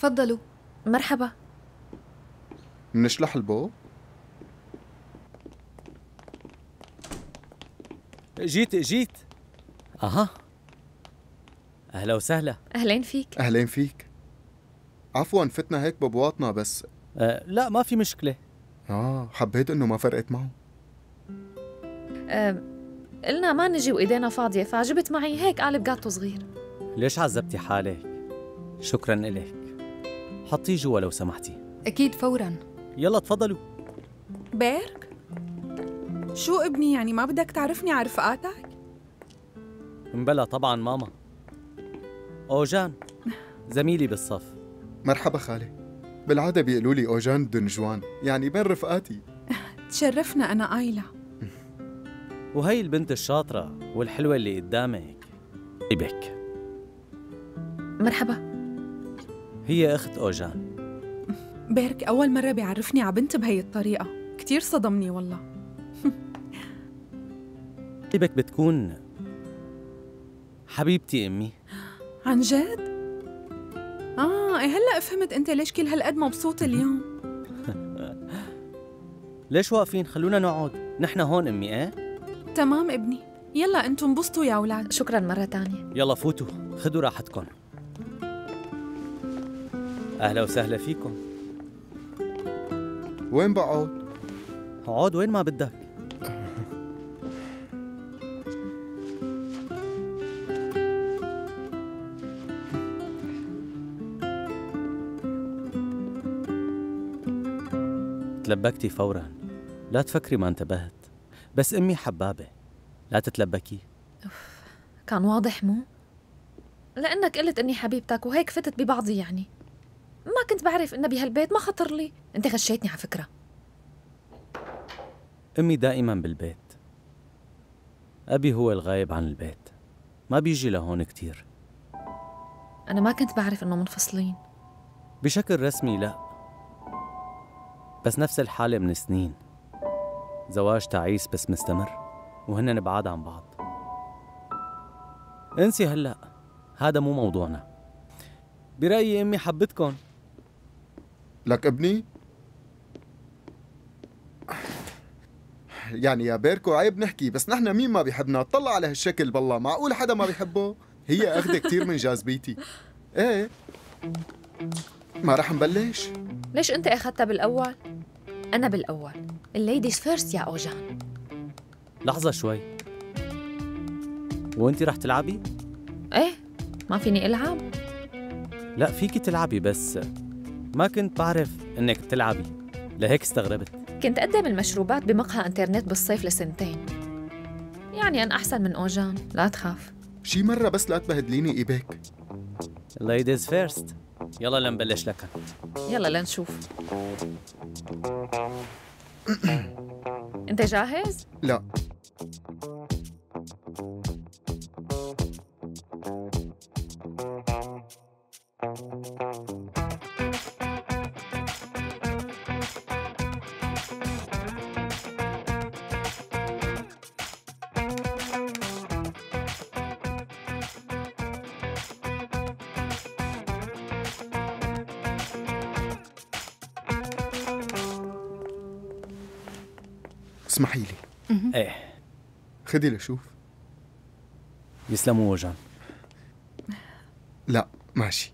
تفضلوا. مرحبا. منشلح البو؟ جيت. اها، اهلا وسهلا. اهلين فيك. عفوا فتنا هيك ببواطنا بس. لا ما في مشكله. حبيت انه ما فرقت معه. قلنا ما نجي وايدينا فاضيه، فعجبت معي هيك قالب جاتو صغير. ليش عذبتي حالك؟ شكرا الك. حطيه جوا لو سمحتي. اكيد فورا. يلا تفضلوا. بيرك، شو ابني يعني ما بدك تعرفني على رفقاتك؟ بلا طبعا ماما. أوجان زميلي بالصف. مرحبا خالي. بالعادة بيقولوا لي أوجان الدنجوان، يعني بين رفقاتي. تشرفنا. أنا آيلا. وهي البنت الشاطرة والحلوة اللي قدامك إيبيك. مرحبا. هي أخت أوجان. بيرك أول مرة بيعرفني على بنت بهي الطريقة، كتير صدمني والله. إيبيك بتكون حبيبتي أمي. عن جد؟ هلا فهمت انت ليش كل هالقد مبسوط اليوم. ليش واقفين؟ خلونا نقعد، نحن هون امي. تمام ابني، يلا انتم انبسطوا يا اولاد. شكرا مرة تانية. يلا فوتوا خدوا راحتكم. اهلا وسهلا فيكم. وين بقعد؟ اقعد وين ما بدك. تلبكتي فوراً، لا تفكري ما انتبهت، بس أمي حبابة، لا تتلبكي. كان واضح مو؟ لأنك قلت إني حبيبتك وهيك فتت ببعضي يعني. ما كنت بعرف إنه بهالبيت، ما خطر لي، أنت غشيتني على فكرة. أمي دائماً بالبيت. أبي هو الغايب عن البيت، ما بيجي لهون كتير. أنا ما كنت بعرف إنه منفصلين. بشكل رسمي لا، بس نفس الحالة من سنين. زواج تعيس بس مستمر وهن بعاد عن بعض. انسي هلا، هذا مو موضوعنا. برأيي أمي حبتكن. لك ابني؟ يعني يا بيركو عيب نحكي، بس نحن مين ما بيحبنا؟ اطلع على هالشكل بالله، معقول حدا ما بيحبه؟ هي أخذة كتير من جاذبيتي. ايه ما رح نبلش؟ ليش أنت أخذتها بالأول؟ أنا بالأول، الليديز فيرست يا أوجان. لحظة شوي، وأنت رح تلعبي؟ إيه، ما فيني ألعب؟ لا فيكي تلعبي، بس ما كنت بعرف إنك بتلعبي، لهيك استغربت. كنت أقدم المشروبات بمقهى إنترنت بالصيف ل2 سنين. يعني أنا أحسن من أوجان، لا تخاف. شي مرة بس لا تبهدليني إيبيك. الليديز فيرست. يلا لنبلش لك. يلا لنشوف. انت جاهز؟ لا. اسمحي لي. ايه خدي لشوف. يسلموا وجهن. لا ماشي.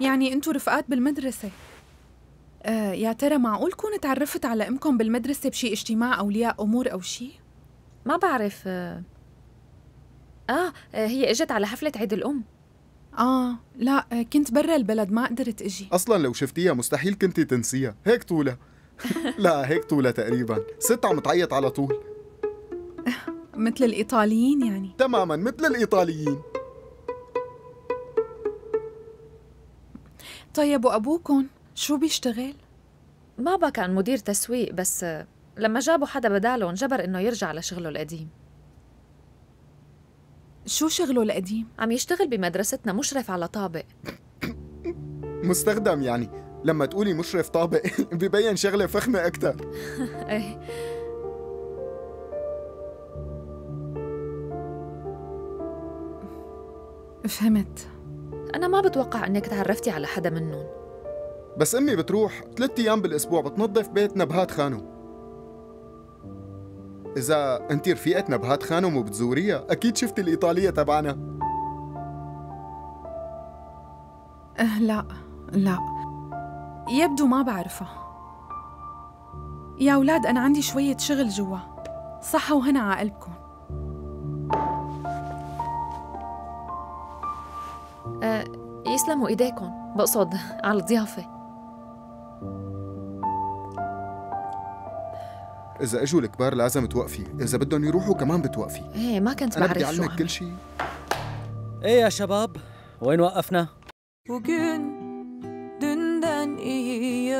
يعني انتو رفقات بالمدرسة. يا ترى معقول كون تعرفت على امكم بالمدرسة بشي اجتماع اولياء امور او شي؟ ما بعرف. هي اجت على حفلة عيد الام. لا كنت برا البلد ما قدرت اجي. اصلا لو شفتيها مستحيل كنتي تنسيها، هيك طولها. لا هيك طولة تقريبا، ست عم تعيط على طول. مثل الإيطاليين يعني. تماما مثل الإيطاليين. طيب وأبوكم شو بيشتغل؟ بابا كان مدير تسويق، بس لما جابوا حدا بداله انجبر إنه يرجع لشغله القديم. شو شغله القديم؟ عم يشتغل بمدرستنا مشرف على طابق. مستخدم يعني. لما تقولي مشرف طابق ببين شغله فخمه اكثر. ايه. فهمت. أنا ما بتوقع أنك تعرفتي على حدا منهم. بس أمي بتروح 3 أيام بالأسبوع بتنظف بيت نبهات خانم. إذا أنت رفيقة نبهات خانم وبتزوريها أكيد شفتي الإيطالية تبعنا. لا يبدو ما بعرفها. يا أولاد أنا عندي شوية شغل جوا. صحة وهنا على قلبكم. يسلموا إيديكم، بقصد على الضيافة. إذا إجوا الكبار لازم توقفي، إذا بدهم يروحوا كمان بتوقفي. إيه ما كنت بعرف شو أنا بدي أعلمك كل شيء. إيه يا شباب، وين وقفنا؟ Bugün dünden iyi